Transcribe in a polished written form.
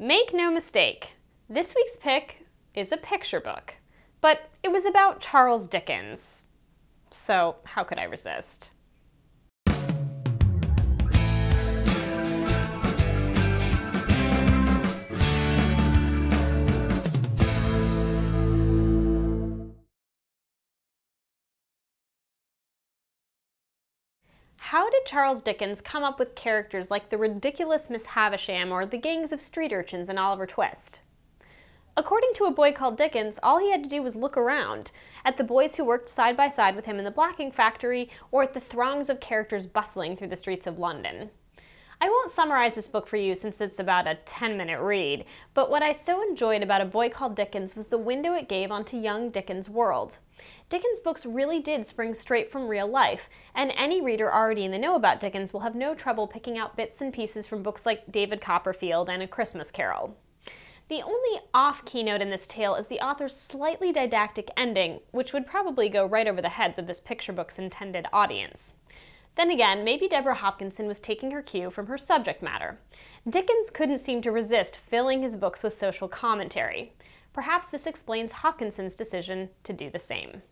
Make no mistake, this week's pick is a picture book, but it was about Charles Dickens, so how could I resist? How did Charles Dickens come up with characters like the ridiculous Miss Havisham or the gangs of street urchins in Oliver Twist? According to A Boy Called Dickens, all he had to do was look around, at the boys who worked side by side with him in the blacking factory, or at the throngs of characters bustling through the streets of London. I won't summarize this book for you since it's about a 10-minute read, but what I so enjoyed about A Boy Called Dickens was the window it gave onto young Dickens' world. Dickens' books really did spring straight from real life, and any reader already in the know about Dickens will have no trouble picking out bits and pieces from books like David Copperfield and A Christmas Carol. The only off-key note in this tale is the author's slightly didactic ending, which would probably go right over the heads of this picture book's intended audience. Then again, maybe Deborah Hopkinson was taking her cue from her subject matter. Dickens couldn't seem to resist filling his books with social commentary. Perhaps this explains Hopkinson's decision to do the same.